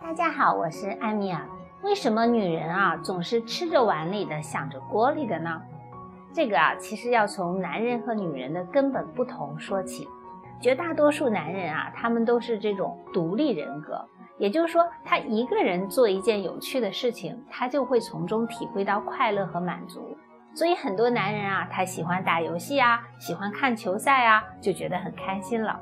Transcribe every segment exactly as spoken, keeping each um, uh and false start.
大家好，我是艾米尔。为什么女人啊总是吃着碗里的想着锅里的呢？这个啊其实要从男人和女人的根本不同说起。绝大多数男人啊，他们都是这种独立人格，也就是说他一个人做一件有趣的事情，他就会从中体会到快乐和满足。所以很多男人啊，他喜欢打游戏啊，喜欢看球赛啊，就觉得很开心了。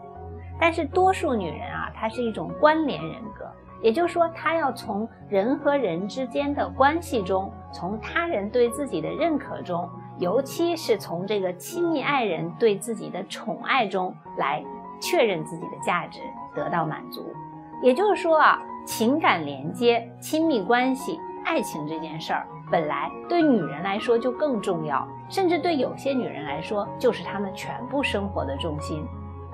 但是多数女人啊，她是一种关联人格，也就是说她要从人和人之间的关系中，从他人对自己的认可中，尤其是从这个亲密爱人对自己的宠爱中来确认自己的价值，得到满足。也就是说啊，情感连接、亲密关系、爱情这件事儿，本来对女人来说就更重要，甚至对有些女人来说就是她们全部生活的重心。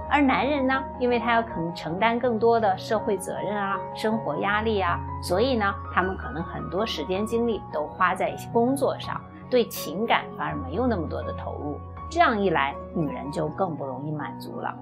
而男人呢，因为他要可能承担更多的社会责任啊、生活压力啊，所以呢，他们可能很多时间精力都花在工作上，对情感反而没有那么多的投入。这样一来，女人就更不容易满足了。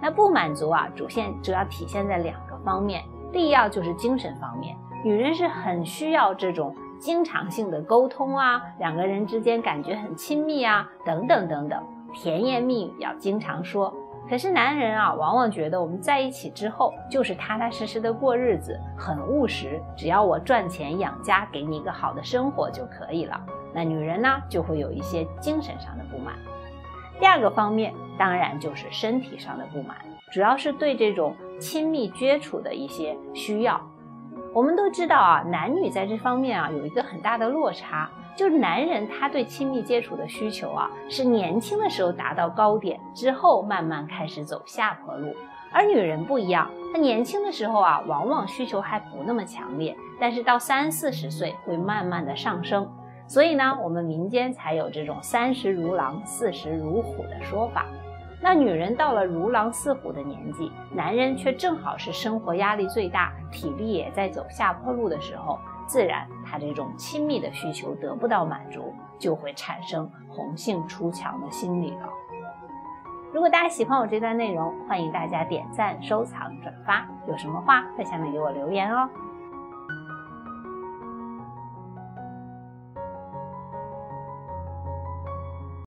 那不满足啊，主线主要体现在两个方面，第一要就是精神方面，女人是很需要这种经常性的沟通啊，两个人之间感觉很亲密啊，等等等等，甜言蜜语要经常说。可是男人啊，往往觉得我们在一起之后就是踏踏实实的过日子，很务实，只要我赚钱养家，给你一个好的生活就可以了。那女人呢，就会有一些精神上的不满。第二个方面当然就是身体上的不满，主要是对这种亲密接触的一些需要。我们都知道啊，男女在这方面啊有一个很大的落差，就是男人他对亲密接触的需求啊，是年轻的时候达到高点之后慢慢开始走下坡路。而女人不一样，她年轻的时候啊往往需求还不那么强烈，但是到三四十岁会慢慢的上升。所以呢，我们民间才有这种三十如狼四十如虎的说法。那女人到了如狼似虎的年纪，男人却正好是生活压力最大，体力也在走下坡路的时候，自然他这种亲密的需求得不到满足，就会产生红杏出墙的心理了。如果大家喜欢我这段内容，欢迎大家点赞、收藏、转发，有什么话在下面给我留言哦。